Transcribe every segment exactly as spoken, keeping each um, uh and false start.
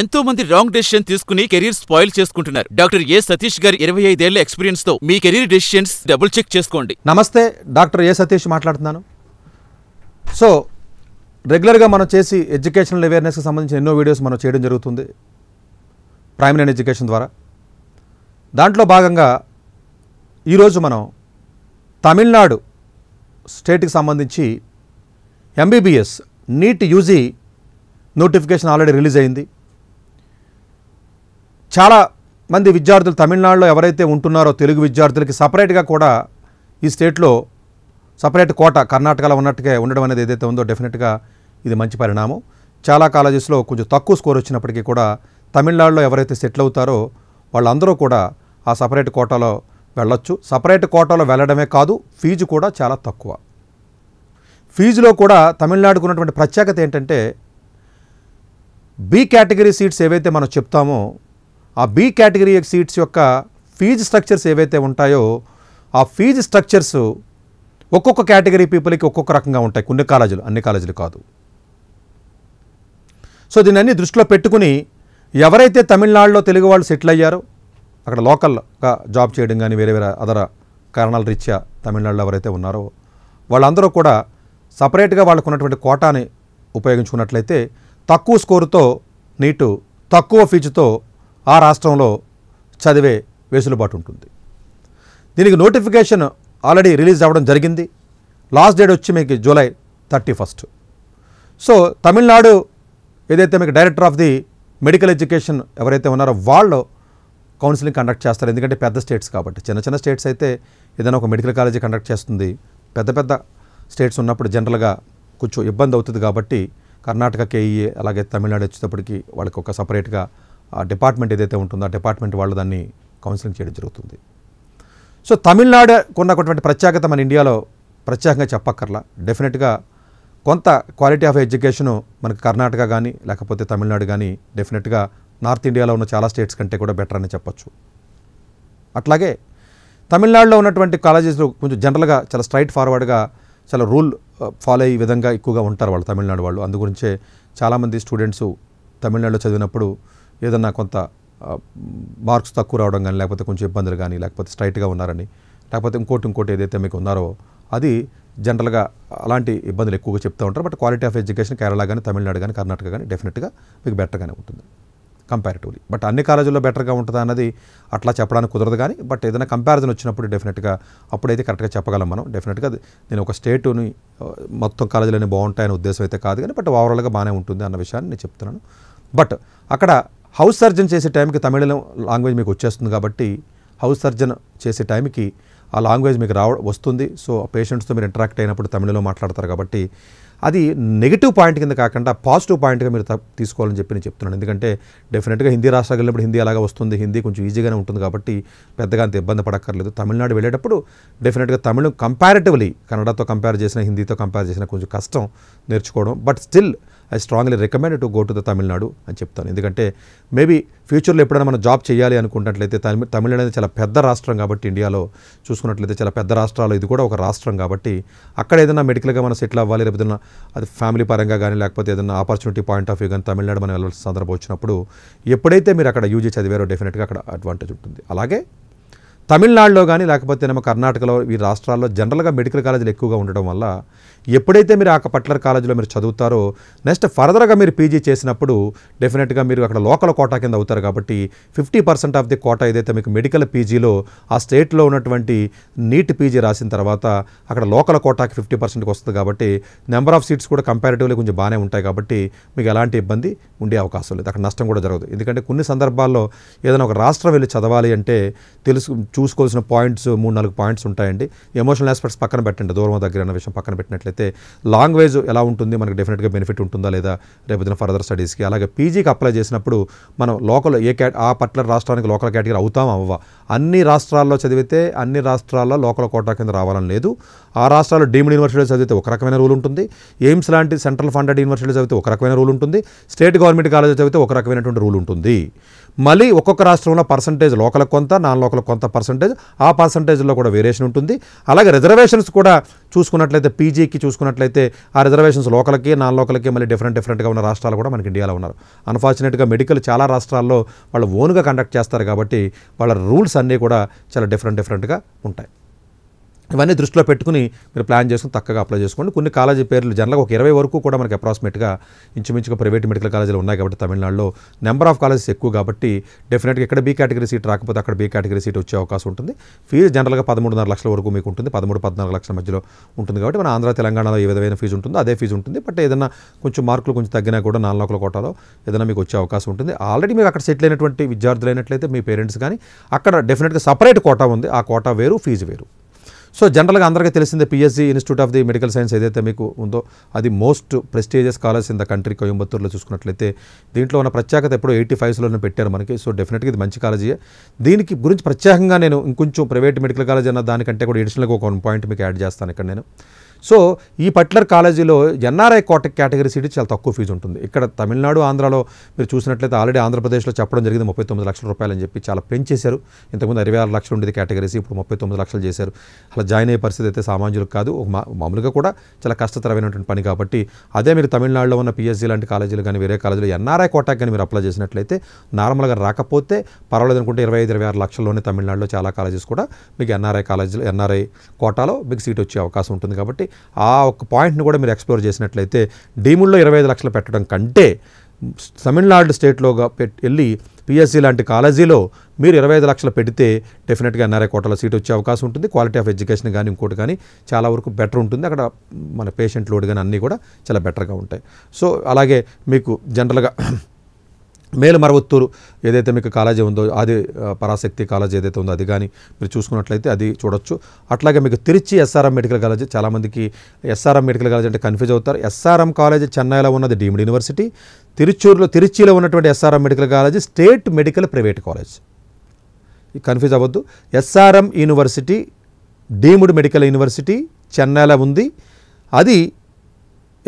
ఎంతో మంది wrong decision తీసుకుని కెరీర్ స్పాయిల్ చేసుకుంటున్నారు. డాక్టర్ ఏ సతీష్ గారి ఇరవై ఐదు ఏళ్ల ఎక్స్‌పీరియన్స్ తో మీ కెరీర్ డెసిషన్స్ డబుల్ చెక్ చేసుకోండి. నమస్తే, డాక్టర్ ఏ సతీష్ మాట్లాడుతున్నాను. సో రెగ్యులర్ గా మనం చేసి ఎడ్యుకేషనల్ అవేర్నెస్ కి సంబంధించిన ఎన్నో వీడియోస్ మనం చేయడం జరుగుతుంది ప్రైమ్ అండ్ ఎడ్యుకేషన్ ద్వారా. దాంట్లో భాగంగా ఈరోజు మనం తమిళనాడు స్టేట్కి సంబంధించి MBBS NEET UG notification already release అయింది. చాలా మంది విద్యార్థులు తమిళనాడులో ఎవరైతే ఉంటున్నారో తెలుగు విద్యార్థులకి సపరేట్గా కూడా ఈ స్టేట్లో సపరేట్ కోట కర్ణాటకలో ఉన్నట్టుగా ఉండడం అనేది ఏదైతే ఉందో డెఫినెట్గా ఇది మంచి పరిణామం. చాలా కాలేజెస్లో కొంచెం తక్కువ స్కోర్ వచ్చినప్పటికీ కూడా తమిళనాడులో ఎవరైతే సెటిల్ అవుతారో వాళ్ళందరూ కూడా ఆ సపరేట్ కోటాలో వెళ్ళొచ్చు. సపరేట్ కోటాలో వెళ్ళడమే కాదు, ఫీజు కూడా చాలా తక్కువ. ఫీజులో కూడా తమిళనాడుకు ఉన్నటువంటి ప్రత్యేకత ఏంటంటే బి కేటగిరీ సీట్స్ ఏవైతే మనం చెప్తామో ఆ బి కేటగిరీ సీట్స్ యొక్క ఫీజు స్ట్రక్చర్స్ ఏవైతే ఉంటాయో ఆ ఫీజు స్ట్రక్చర్స్ ఒక్కొక్క కేటగిరీ పీపుల్కి ఒక్కొక్క రకంగా ఉంటాయి. కొన్ని కాలేజీలు, అన్ని కాలేజీలు కాదు. సో దీన్ని అన్ని దృష్టిలో పెట్టుకుని ఎవరైతే తమిళనాడులో తెలుగు వాళ్ళు సెటిల్ అయ్యారో అక్కడ లోకల్గా జాబ్ చేయడం కానీ వేరే వేరే అదర కారణాల రీత్యా తమిళనాడులో ఎవరైతే ఉన్నారో వాళ్ళందరూ కూడా సపరేట్గా వాళ్ళకు ఉన్నటువంటి కోటాని ఉపయోగించుకున్నట్లయితే తక్కువ స్కోరుతో నీటు తక్కువ ఫీజుతో ఆ రాష్ట్రంలో చదివే వెసులుబాటు ఉంటుంది. దీనికి నోటిఫికేషన్ ఆల్రెడీ రిలీజ్ అవ్వడం జరిగింది. లాస్ట్ డేట్ వచ్చి మీకు July thirty first. So Tamil Nadu ఏదైతే మీకు director of the medical education ఎవరైతే ఉన్నారో వాళ్ళు కౌన్సిలింగ్ కండక్ట్ చేస్తారు. ఎందుకంటే పెద్ద స్టేట్స్ కాబట్టి. చిన్న చిన్న స్టేట్స్ అయితే ఏదైనా ఒక మెడికల్ కాలేజీ కండక్ట్ చేస్తుంది. పెద్ద పెద్ద స్టేట్స్ ఉన్నప్పుడు జనరల్గా కొంచెం ఇబ్బంది అవుతుంది కాబట్టి కర్ణాటక కేఈఏ అలాగే తమిళనాడు వచ్చేటప్పటికి వాళ్ళకి ఒక సపరేట్గా ఆ డిపార్ట్మెంట్ ఏదైతే ఉంటుందో ఆ డిపార్ట్మెంట్ వాళ్ళు దాన్ని కౌన్సిలింగ్ చేయడం జరుగుతుంది. సో తమిళనాడు కొన్నటువంటి ప్రత్యేకత మన ఇండియాలో ప్రత్యేకంగా చెప్పక్కర్లా. డెఫినెట్గా కొంత క్వాలిటీ ఆఫ్ ఎడ్యుకేషను మనకు కర్ణాటక కానీ లేకపోతే తమిళనాడు కానీ డెఫినెట్గా నార్త్ ఇండియాలో ఉన్న చాలా స్టేట్స్ కంటే కూడా బెటర్ అని చెప్పచ్చు. అట్లాగే తమిళనాడులో ఉన్నటువంటి కాలేజెస్లో కొంచెం జనరల్గా చాలా స్ట్రైట్ ఫార్వర్డ్గా చాలా రూల్ ఫాలో అయ్యే విధంగా ఎక్కువగా ఉంటారు వాళ్ళు తమిళనాడు వాళ్ళు. అందు గురించే చాలామంది స్టూడెంట్స్ తమిళనాడులో చదివినప్పుడు ఏదన్నా కొంత మార్క్స్ తక్కువ రావడం కానీ లేకపోతే కొంచెం ఇబ్బందులు కానీ లేకపోతే స్ట్రైట్గా ఉన్నారని లేకపోతే ఇంకోటి ఇంకోటి ఏదైతే మీకు ఉన్నారో అది జనరల్గా అలాంటి ఇబ్బందులు ఎక్కువగా చెప్తూ ఉంటారు. But quality of education Kerala కానీ తమిళనాడు కానీ కర్ణాటక కానీ డెఫినెట్గా మీకు బెటర్గానే ఉంటుంది కంపారిటివ్లీ. బట్ అన్ని కాలేజీల్లో బెటర్గా ఉంటుందా అన్నది అట్లా చెప్పడానికి కుదరదు కానీ బట్ ఏదైనా కంపారిజన్ వచ్చినప్పుడు డెఫినెట్గా అప్పుడైతే కరెక్ట్గా చెప్పగలం మనం. డెఫినెట్గా నేను ఒక స్టేటుని మొత్తం కాలేజీలని బాగుంటాయనే ఉద్దేశం అయితే కాదు కానీ బట్ ఓవరాల్గా బాగానే ఉంటుంది అన్న విషయాన్ని నేను చెప్తున్నాను. బట్ అక్కడ హౌస్ సర్జన్ చేసే టైంకి తమిళం లాంగ్వేజ్ మీకు వచ్చేస్తుంది కాబట్టి హౌస్ సర్జన్ చేసే టైంకి ఆ లాంగ్వేజ్ మీకు రావ వస్తుంది. సో పేషెంట్స్తో మీరు ఇంటరాక్ట్ అయినప్పుడు తమిళలో మాట్లాడతారు కాబట్టి అది నెగిటివ్ పాయింట్ కింద కాకుండా పాజిటివ్ పాయింట్గా మీరు తీసుకోవాలని చెప్పి నేను చెప్తున్నాను. ఎందుకంటే డెఫినెట్గా హిందీ రాష్ట్రాలకు వెళ్ళినప్పుడు హిందీ అలాగే వస్తుంది, హిందీ కొంచెం ఈజీగానే ఉంటుంది కాబట్టి పెద్దగా అంత ఇబ్బంది పడక్కర్లేదు. తమిళనాడు వెళ్ళేటప్పుడు డెఫినెట్గా తమిళం కంపారిటివ్లీ కన్నడతో కంపేర్ చేసిన హిందీతో కంపేర్ చేసిన కొంచెం కష్టం నేర్చుకోవడం. But still I strongly recommend to go to the Tamil Nadu అని చెప్తాను. ఎందుకంటే మేబీ ఫ్యూచర్లో ఎప్పుడైనా మనం జాబ్ చేయాలి అనుకున్నట్లయితే తమిళ తమిళనాడు అనేది చాలా పెద్ద రాష్ట్రం కాబట్టి ఇండియాలో చూసుకున్నట్లయితే చాలా పెద్ద రాష్ట్రాలు ఇది కూడా ఒక రాష్ట్రం కాబట్టి అక్కడ ఏదైనా మెడికల్గా మనం సెటిల్ అవ్వాలి లేకపోతే అది ఫ్యామిలీ పరంగా కానీ లేకపోతే ఏదైనా ఆపర్చునిటీ పాయింట్ ఆఫ్ వ్యూ కానీ తమిళనాడు మనం వెళ్ళాల్సిన సందర్భం వచ్చినప్పుడు ఎప్పుడైతే మీరు అక్కడ యూజీ చదివారో డెఫినెట్గా అక్కడ అడ్వాంటేజ్ ఉంటుంది. అలాగే తమిళనాడులో కానీ లేకపోతే ఏమో కర్ణాటకలో ఈ రాష్ట్రాల్లో జనరల్గా మెడికల్ కాలేజీలు ఎక్కువగా ఉండడం వల్ల ఎప్పుడైతే మీరు ఆ పర్టికులర్ కాలేజీలో మీరు చదువుతారో నెక్స్ట్ ఫర్దర్గా మీరు పీజీ చేసినప్పుడు డెఫినెట్గా మీరు అక్కడ లోకల్ కోటా కింద అవుతారు కాబట్టి fifty percent of the quota ఏదైతే మీకు మెడికల్ పీజీలో ఆ స్టేట్లో ఉన్నటువంటి నీట్ పీజీ రాసిన తర్వాత అక్కడ లోకల్ కోటాకి ఫిఫ్టీ పర్సెంట్కి వస్తుంది కాబట్టి నెంబర్ ఆఫ్ సీట్స్ కూడా కంపారిటివ్లీ కొంచెం బాగానే ఉంటాయి కాబట్టి మీకు ఎలాంటి ఇబ్బంది ఉండే అవకాశం లేదు. అక్కడ నష్టం కూడా జరగదు. ఎందుకంటే కొన్ని సందర్భాల్లో ఏదైనా ఒక రాష్ట్రం వెళ్ళి చదవాలి అంటే తెలుసు చూసుకోవాల్సిన పాయింట్స్ మూడు నాలుగు పాయింట్స్ ఉంటాయండి. ఎమోషనల్ ఆస్పెక్ట్స్ పక్కన పెట్టండి, దూరం దగ్గర అన్న విషయం పక్కన పెట్టినట్లయితే లాంగ్వేజ్ ఎలా ఉంటుంది మనకు డెఫినెట్గా బెనిఫిట్ ఉంటుందా లేదా రేపొద్దున ఫర్దర్ స్టడీస్కి. అలాగే పీజీకి అప్లై చేసినప్పుడు మనం లోకల్ ఏ క్యాట్ ఆ పర్టికులర్ రాష్ట్రానికి లోకల్ కేటగిరీ అవుతాం అవ్వ అన్ని రాష్ట్రాల్లో చదివితే అన్ని రాష్ట్రాల్లో లోకల్ కోటా కింద రావాలని లేదు. ఆ రాష్ట్రాల్లో డీమ్డ్ యూనివర్సిటీలో చదివితే ఒక రకమైన రూల్ ఉంటుంది, ఎయిమ్స్ లాంటి సెంట్రల్ ఫండెడ్ యూనివర్సిటీలో చదివితే ఒక రకమైన రూల్ ఉంటుంది, స్టేట్ గవర్నమెంట్ కాలేజ్ చదివితే ఒక రకమైనటువంటి రూల్ ఉంటుంది. మళ్ళీ ఒక్కొక్క రాష్ట్రంలో పర్సంటేజ్ లోకల్ కొంత నాన్ లోకల్ కొంత पर्सेंटेज आ पर्सेंटेज लो वेरिएशन उंटुंदी अलागे रिजर्वेशन्स कूडा चूसुकुन्नट्लयिते पीजी की चूसुकुन्नट्लयिते आ रिजर्वेशन्स लोकल की नॉन लोकल की मल्ली डिफरेंट डिफरेंट गा उन्न राष्ट्रालु कूडा मनकि इंडियालो उन्नारु अनफॉर्चुनेट गा मेडिकल चाला राष्ट्राल्लो वाळ्ळ ओन गा कंडक्ट चेस्तारु काबट्टी वाळ्ळ रूल्स अन्नी कूडा चाला डिफरेंट डिफरेंट गा उंटायि ఇవన్నీ దృష్టిలో పెట్టుకొని మీరు ప్లాన్ చేసుకొని తక్కగా అప్లై చేసుకోండి. కొన్ని కాలేజీ పేర్లు జనరల్గా ఒక ఇరవై వరకు కూడా మనకి అప్రాక్సిమేట్గా ఇంచుమించుగా ప్రైవేట్ మెడికల్ కాలేజీలు ఉన్నాయి కాబట్టి తమిళనాడులో నెంబర్ ఆఫ్ కాలేజెస్ ఎక్కువ కాబట్టి డెఫినెట్గా ఇక్కడ బీ కేటగిరీ సీట్ రాకపోతే అక్కడ బీ కేటగిరీ సీట్ వచ్చే అవకాశం ఉంటుంది. ఫీజు జనరల్గా పదమూడున్నర లక్షల వరకు మీకు ఉంటుంది, పదమూడు పద్నాలుగు లక్షల మధ్యలో ఉంటుంది కాబట్టి మన ఆంధ్ర తెలంగాణలో ఏ విధమైన ఫీజు ఉంటుందో అదే ఫీజు ఉంటుంది. బట్ ఏదైనా కొంచెం మార్కులు కొంచెం తగ్గినా కూడా నాలుగు లోకల్ కోటాలో ఏదైనా మీకు వచ్చే అవకాశం ఉంటుంది. ఆల్రెడీ మీరు అక్కడ సెటిల్ అయినటువంటి విద్యార్థులు అయినట్లయితే మీ పేరెంట్స్ కానీ అక్కడ డెఫినెట్గా సపరేట్ కోటా ఉంది, ఆ కోటా వేరు ఫీజు వేరు. సో జనరల్గా అందరికీ తెలిసిందే PSG institute of the medical science ఏదైతే మీకు ఉందో అది most prestigious college in the country. కోయంబత్తూరులో చూసుకున్నట్లయితే దీంట్లో ఉన్న ప్రత్యేకత ఎప్పుడో ఎయిటీ ఫైవ్స్లోనే పెట్టారు మనకి. సో డెఫినెట్గా ఇది మంచి కాలేజీయే. దీనికి గురించి ప్రత్యేకంగా నేను ఇంకొంచెం ప్రైవేట్ మెడికల్ కాలేజ్ అన్న దానికంటే కూడా ఎడిషనల్గా ఒక వన్ పాయింట్ మీకు యాడ్ చేస్తాను ఇక్కడ నేను. సో ఈ పర్టికులర్ కాలేజీలో ఎన్ఆర్ఐ కోట కేటగిరీ సీట్ చాలా తక్కువ ఫీజు ఉంటుంది. ఇక్కడ తమిళనాడు ఆంధ్రాలో మీరు చూసినట్లయితే ఆల్రెడీ ఆంధ్రప్రదేశ్లో చెప్పడం జరిగింది ముప్పై తొమ్మిది లక్షల రూపాయలు అని చెప్పి చాలా పెంచేశారు. ఇంతకుముందు అరవై ఆరు లక్షలు ఉండేది కేటగిరీస్, ఇప్పుడు ముప్పై తొమ్మిది లక్షలు చేశారు. అలా జాయిన్ అయ్యే పరిస్థితి అయితే సామాన్యులకు కాదు, మామూలుగా కూడా చాలా కష్టతరమైనటువంటి పని కాబట్టి అదే మీరు తమిళనాడులో ఉన్న పీఎస్సీ లాంటి కాలేజీలు కానీ వేరే కాలేజీలు ఎన్ఆర్ఐ కోటాకి కానీ మీరు అప్లై చేసినట్లయితే నార్మల్గా రాకపోతే పర్వాలేదు అనుకుంటే ఇరవై ఐదు ఇరవై ఆరు లక్షల్లోనే తమిళనాడులో చాలా కాలేజెస్ కూడా మీకు ఎన్ఆర్ఐ కాలేజీలు ఎన్ఆర్ఐ కోటాలో మీకు సీట్ వచ్చే అవకాశం ఉంటుంది. కాబట్టి ఆ ఒక పాయింట్ని కూడా మీరు ఎక్స్ప్లోర్ చేసినట్లయితే డీముల్లో ఇరవై ఐదు లక్షలు పెట్టడం కంటే తమిళనాడు స్టేట్లోగా పెట్టి వెళ్ళి పీఎస్సీ లాంటి కాలేజీలో మీరు ఇరవై ఐదు లక్షలు పెడితే డెఫినెట్గా ఎన్ఆర్ఐ కోటాలో సీట్ వచ్చే అవకాశం ఉంటుంది. క్వాలిటీ ఆఫ్ ఎడ్యుకేషన్ కానీ ఇంకోటి కానీ చాలా వరకు బెటర్ ఉంటుంది. అక్కడ మన పేషెంట్ లోడ్ కానీ అన్నీ కూడా చాలా బెటర్గా ఉంటాయి. సో అలాగే మీకు జనరల్గా మేలుమరవత్తూరు ఏదైతే మీకు కాలేజీ ఉందో అది పరాశక్తి కాలేజ్ ఏదైతే ఉందో అది కానీ మీరు చూసుకున్నట్లయితే అది చూడొచ్చు. అట్లాగే మీకు తిరుచి ఎస్ఆర్ఎం మెడికల్ కాలేజ్, చాలామందికి ఎస్ఆర్ఎం మెడికల్ కాలేజ్ అంటే కన్ఫ్యూజ్ అవుతారు. ఎస్ఆర్ఎం కాలేజ్ చెన్నైలో ఉన్నది డీమ్డ్ యూనివర్సిటీ, తిరుచూరులో తిరుచిలో ఉన్నటువంటి SRM medical college state medical private college. Confuse అవ్వద్దు. SRM university deemed medical university చెన్నైలో ఉంది, అది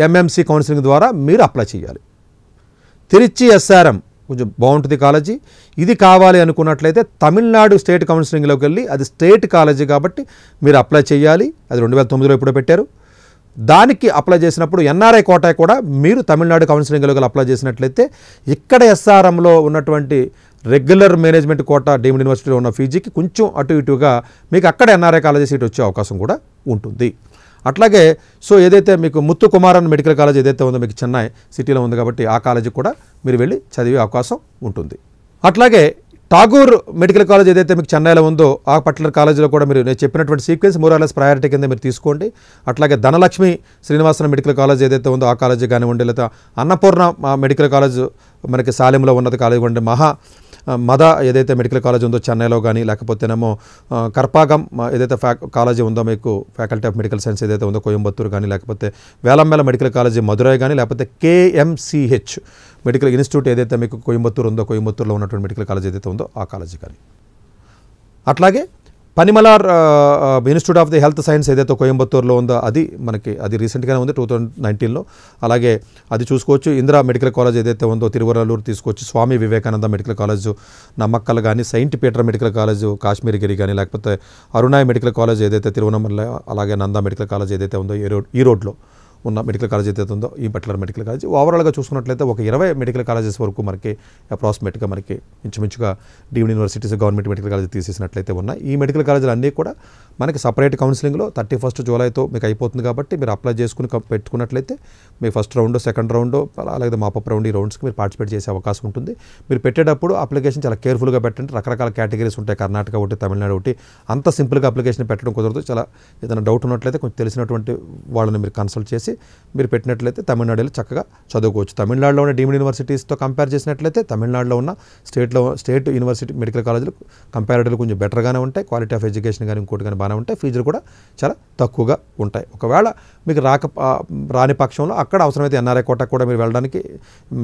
ఎంఎంసి కౌన్సిలింగ్ ద్వారా మీరు అప్లై చేయాలి. తిరుచి ఎస్ఆర్ఎం కొంచెం బాగుంటుంది కాలేజీ. ఇది కావాలి అనుకున్నట్లయితే తమిళనాడు స్టేట్ కౌన్సిలింగ్లోకి వెళ్ళి అది స్టేట్ కాలేజీ కాబట్టి మీరు అప్లై చేయాలి. అది రెండు వేల తొమ్మిదిలో ఎప్పుడో పెట్టారు. దానికి అప్లై చేసినప్పుడు ఎన్ఆర్ఐ కోటా కూడా మీరు తమిళనాడు కౌన్సిలింగ్లోకి అప్లై చేసినట్లయితే ఇక్కడ ఎస్ఆర్ఎంలో ఉన్నటువంటి రెగ్యులర్ మేనేజ్మెంట్ కోటా డీమ్డ్ యూనివర్సిటీలో ఉన్న పీజీకి కొంచెం అటు ఇటుగా మీకు అక్కడ ఎన్ఆర్ఐ కాలేజీ సీట్ వచ్చే అవకాశం కూడా ఉంటుంది. అట్లాగే సో ఏదైతే మీకు ముత్తు కుమారన్ మెడికల్ కాలేజ్ ఏదైతే ఉందో మీకు చెన్నై సిటీలో ఉంది కాబట్టి ఆ కాలేజీ కూడా మీరు వెళ్ళి చదివే అవకాశం ఉంటుంది. అట్లాగే టాగోర్ మెడికల్ కాలేజ్ ఏదైతే మీకు చెన్నైలో ఉందో ఆ పర్టికులర్ కాలేజీలో కూడా మీరు నేను చెప్పినటువంటి సీక్వెన్స్ మోరాలెస్ ప్రయారిటీ కింద మీరు తీసుకోండి. అట్లాగే ధనలక్ష్మి శ్రీనివాసన్ మెడికల్ కాలేజ్ ఏదైతే ఉందో ఆ కాలేజీ కానివ్వండి, లేదా అన్నపూర్ణ మెడికల్ కాలేజ్ మనకి సాలెంలో ఉన్నది కానివ్వండి, మహా మధ ఏదైతే మెడికల్ కాలేజ్ ఉందో చెన్నైలో కానీ, లేకపోతేనేమో కర్పాగం ఏదైతే ఫ్యా కాలేజీ ఉందో మీకు ఫ్యాకల్టీ ఆఫ్ మెడికల్ సైన్స్ ఏదైతే ఉందో కోయంబత్తూరు కానీ, లేకపోతే వేలమ్మల మెడికల్ కాలేజీ మధురై కానీ, లేకపోతే కేఎంసీహెచ్ మెడికల్ ఇన్స్టిట్యూట్ ఏదైతే మీకు కోయంబత్తూరు ఉందో కోయంబత్తూరులో ఉన్నటువంటి మెడికల్ కాలేజ్ ఏదైతే ఉందో ఆ కాలేజీ కానీ. అట్లాగే Panimalar institute of the health science ఏదైతే కోయంబత్తూరులో ఉందో అది మనకి అది రీసెంట్గానే ఉంది టూ థౌజండ్ నైన్టీన్లో. అలాగే అది చూసుకోవచ్చు. ఇందిరా మెడికల్ కాలేజ్ ఏదైతే ఉందో తిరువరలూరు తీసుకోవచ్చు. స్వామి వివేకానంద మెడికల్ కాలేజ్ నమ్మక్కల్ కానీ, సెయింట్ పీటర్ మెడికల్ కాలేజ్ కాశ్మీర్గిరి కానీ, లేకపోతే అరుణాయ మెడికల్ కాలేజ్ ఏదైతే తిరువనమల, అలాగే నంద మెడికల్ కాలేజ్ ఏదైతే ఉందో ఈ రోడ్ ఈ రోడ్లో ఉన్న మెడికల్ కాలేజ్ ఏదైతే ఉందో ఈ పర్టికులర్ మెడికల్ కాలేజ్. ఓవరాల్గా చూసుకున్నట్లయితే ఒక ఇరవై మెడికల్ కాలేజెస్ వరకు మనకి అప్రాక్సిమేట్గా మనకి ఇంచుమించుగా deemed universities government medical college తీసేసినట్లయితే ఉన్నాయి. ఈ మెడికల్ కాలేజీలు అన్నీ కూడా మనకి సపరేట్ కౌన్సిలింగ్లో థర్టీ ఫస్ట్ జూలైతో మీకు అయిపోతుంది కాబట్టి మీరు అప్లై చేసుకుని పెట్టుకున్నట్లయితే మీ ఫస్ట్ రౌండ్ సెకండ్ రౌండ్ అలాగే మాపప్ రౌండ్ ఈ రౌండ్స్కి మీరు పార్టిసిపేట్ చేసే అవకాశం ఉంటుంది. మీరు పెట్టేటప్పుడు అప్లికేషన్ చాలా కేర్ఫుల్గా పెట్టండి. రకరకాల కేటగిరీస్ ఉంటాయి, కర్ణాటక ఒకటి తమిళనాడు ఒకటి, అంత సింపుల్గా అప్లికేషన్ పెట్టడం కుదరదు. చాలా ఏదైనా డౌట్ ఉన్నట్లయితే కొంచెం తెలిసినటువంటి వాళ్ళని మీరు కన్సల్ట్ చేసి మీరు పెట్టినట్లయితే తమిళనాడులో చక్కగా చదువుకోవచ్చు. తమిళనాడులో ఉన్న డీమ్డ్ యూనివర్సిటీస్తో కంపేర్ చేసినట్లయితే తమిళనాడులో ఉన్న స్టేట్లో స్టేట్ యూనివర్సిటీ మెడికల్ కాలేజీలు కంపారిటివ్లీ కొంచెం బెటర్గానే ఉంటాయి. క్వాలిటీ ఆఫ్ ఎడ్యుకేషన్ కానీ ఇంకోటి కానీ బాగానే ఉంటాయి. ఫీజులు కూడా చాలా తక్కువగా ఉంటాయి. ఒకవేళ మీకు రాక రాని పక్షంలో అక్కడ అవసరమైతే ఎన్ఆర్ఐ కోటా కూడా మీరు వెళ్ళడానికి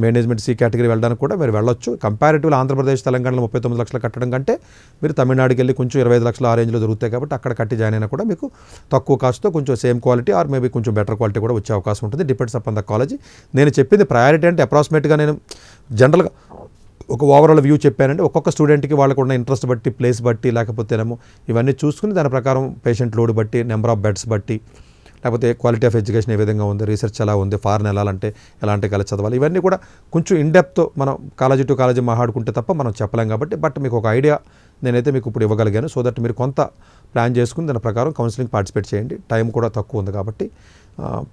మేనేజ్మెంట్ సి కేటగిరీ వెళ్ళడానికి కూడా మీరు వెళ్ళొచ్చు. కంపారిటివ్లీ ఆంధ్రప్రదేశ్ తెలంగాణలో ముప్పై తొమ్మిది లక్షలు కట్టడం కంటే మీరు తమిళనాడుకి వెళ్ళి కొంచెం ఇరవై ఐదు లక్షల ఆ రేంజ్లో దొరుకుతాయి కాబట్టి అక్కడ కట్టి జాయిన్ అయినా కూడా మీకు తక్కువ కాస్ట్తో కొంచెం సేమ్ క్వాలిటీ ఆర్ మేబీ కొంచెం బెటర్ క్వాలిటీ కూడా వచ్చే అవకాశం ఉంటుంది. Depends upon the college. నేను చెప్పింది ప్రయారిటీ అంటే అప్రాక్సిమేట్గా నేను జనరల్గా ఒక ఓవరాల్ వ్యూ చెప్పానంటే ఒక్కొక్క స్టూడెంట్ కి వాళ్ళకు ఉన్న ఇంట్రెస్ట్ బట్టి ప్లేస్ బట్టి లేకపోతేనేమో ఇవన్నీ చూసుకుని దాని ప్రకారం పేషెంట్ లోడ్ బట్టి నెంబర్ ఆఫ్ బెడ్స్ బట్టి లేకపోతే క్వాలిటీ ఆఫ్ ఎడ్యుకేషన్ ఏ విధంగా ఉంది రీసెర్చ్ ఎలా ఉంది ఫారెన్ వెళ్ళాలంటే ఎలాంటి కాలేజ్ చదవాలి ఇవన్నీ కూడా కొంచెం ఇన్ డెప్త్ మనం కాలేజీ టు కాలేజీ మాట్లాడుకుంటే తప్ప మనం చెప్పలేం కాబట్టి బట్ మీకు ఒక ఐడియా నేనైతే మీకు ఇప్పుడు ఇవ్వగలిగాను సో దట్ మీరు కొంత ప్లాన్ చేసుకుని దాని ప్రకారం కౌన్సిలింగ్ పార్టిసిపేట్ చేయండి టైం కూడా తక్కువ ఉంది కాబట్టి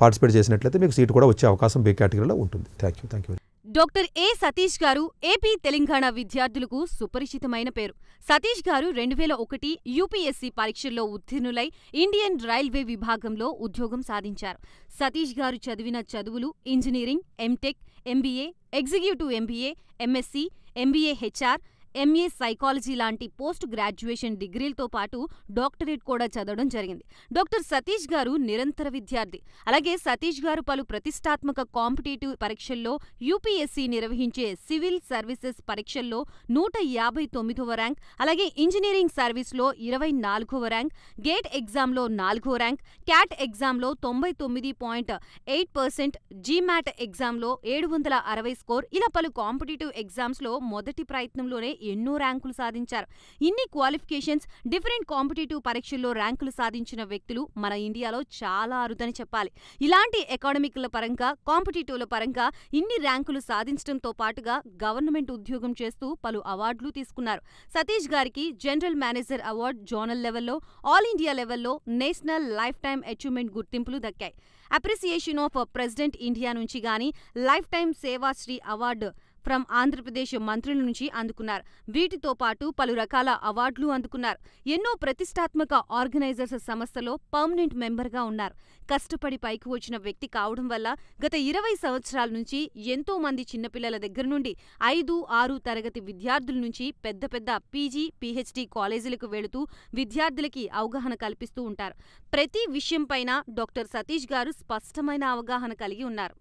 పార్టిసిపేట్ చేసినట్లయితే మీకు సీట్ కూడా వచ్చే అవకాశం బి కేటగిరీలో ఉంటుంది thank you thank you doctor A Satish garu AP Telangana విద్యార్థులకు సుపరిచితమైన పేరు. సతీష్ గారు రెండు వేల ఒకటి యూపీఎస్సీ పరీక్షల్లో ఉత్తీర్ణులై ఇండియన్ రైల్వే విభాగంలో ఉద్యోగం సాధించారు. సతీష్ గారు చదివిన చదువులు engineering, MTech, MBA, executive MBA, MSc, MBA HR, MA psychology లాంటి పోస్ట్ గ్రాడ్యుయేషన్ డిగ్రీలతో పాటు డాక్టరేట్ కూడా చదవడం జరిగింది. డాక్టర్ సతీష్ గారు నిరంతర విద్యార్థి. అలాగే సతీష్ గారు పలు ప్రతిష్టాత్మక కాంపిటేటివ్ పరీక్షల్లో యూపీఎస్సీ నిర్వహించే సివిల్ సర్వీసెస్ పరీక్షల్లో నూట యాభై తొమ్మిదవ ర్యాంక్, అలాగే ఇంజనీరింగ్ సర్వీస్లో ఇరవై నాలుగవ ర్యాంక్, గేట్ ఎగ్జామ్లో నాలుగో ర్యాంక్, క్యాట్ ఎగ్జామ్లో తొంభై తొమ్మిది పాయింట్ ఎయిట్ పర్సెంట్, జీమాట్ ఎగ్జామ్లో ఏడు వందల అరవై స్కోర్, ఇలా పలు కాంపిటేటివ్ ఎగ్జామ్స్లో మొదటి ప్రయత్నంలోనే ఎన్నో ర్యాంకులు సాధించారు. ఇన్ని క్వాలిఫికేషన్స్, డిఫరెంట్ కాంపిటేటివ్ పరీక్షల్లో ర్యాంకులు సాధించిన వ్యక్తులు మన ఇండియాలో చాలా అరుదని చెప్పాలి. ఇలాంటి ఎకాడమిక్ల పరంగా, కాంపిటేటివ్ల పరంగా ఇన్ని ర్యాంకులు సాధించడంతో పాటుగా గవర్నమెంట్ ఉద్యోగం చేస్తూ పలు అవార్డులు తీసుకున్నారు. సతీష్ గారికి జనరల్ మేనేజర్ అవార్డు జోనల్ లెవెల్లో, ఆల్ ఇండియా లెవెల్లో, నేషనల్ లైఫ్ టైమ్ అచీవ్మెంట్ గుర్తింపులు దక్కాయి. అప్రిసియేషన్ ఆఫ్ ప్రెసిడెంట్ ఇండియా నుంచి గానీ, life time Sevashri award from Andhra Pradesh మంత్రుల నుంచి అందుకున్నారు. వీటితో పాటు పలు రకాల అవార్డులు అందుకున్నారు. ఎన్నో ప్రతిష్టాత్మక ఆర్గనైజర్స్ సంస్థలో పర్మనెంట్ మెంబర్గా ఉన్నారు. కష్టపడి పైకి వచ్చిన వ్యక్తి కావడం వల్ల గత ఇరవై సంవత్సరాల నుంచి ఎంతో మంది చిన్నపిల్లల దగ్గర నుండి ఐదు ఆరు తరగతి విద్యార్థుల నుంచి పెద్ద పెద్ద పీజీ పీహెచ్డీ కాలేజీలకు వెళుతూ విద్యార్థులకి అవగాహన కల్పిస్తూ ఉంటారు. ప్రతి విషయంపైన డాక్టర్ సతీష్ గారు స్పష్టమైన అవగాహన కలిగి ఉన్నారు.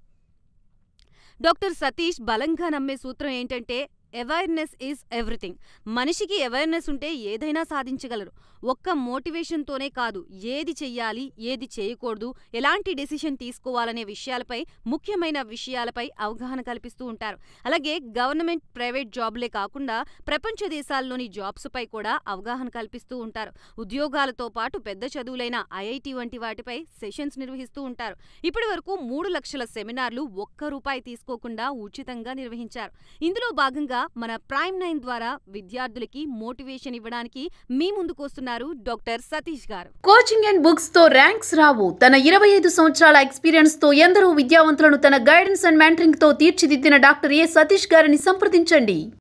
డాక్టర్ సతీష్ బలంగా నమ్మే సూత్రం ఏంటంటే అవేర్నెస్ ఈజ్ ఎవ్రీథింగ్. మనిషికి అవేర్నెస్ ఉంటే ఏదైనా సాధించగలరు. ఒక్క మోటివేషన్తోనే కాదు, ఏది చెయ్యాలి, ఏది చేయకూడదు, ఎలాంటి డెసిషన్ తీసుకోవాలనే విషయాలపై, ముఖ్యమైన విషయాలపై అవగాహన కల్పిస్తూ ఉంటారు. అలాగే గవర్నమెంట్ ప్రైవేట్ జాబ్లే కాకుండా ప్రపంచ దేశాల్లోని జాబ్స్పై కూడా అవగాహన కల్పిస్తూ ఉంటారు. ఉద్యోగాలతో పాటు పెద్ద చదువులైన ఐఐటి వంటి వాటిపై సెషన్స్ నిర్వహిస్తూ ఉంటారు. ఇప్పటి వరకు మూడు లక్షల సెమినార్లు ఒక్క రూపాయి తీసుకోకుండా ఉచితంగా నిర్వహించారు. ఇందులో భాగంగా మన ప్రైమ్ నైన్ ద్వారా విద్యార్థులకి మోటివేషన్ ఇవ్వడానికి మీ ముందుకు వస్తున్నారు doctor Satish garu. Coaching and books తో ర్యాంక్స్ రావు. తన ఇరవై ఐదు సంవత్సరాల ఎక్స్పీరియన్స్ తో ఎందరో విద్యావంతులను తన గైడెన్స్ అండ్ మెంటరింగ్ తో తీర్చిదిద్దిన డాక్టర్ ఏ సతీష్ గారిని సంప్రదించండి.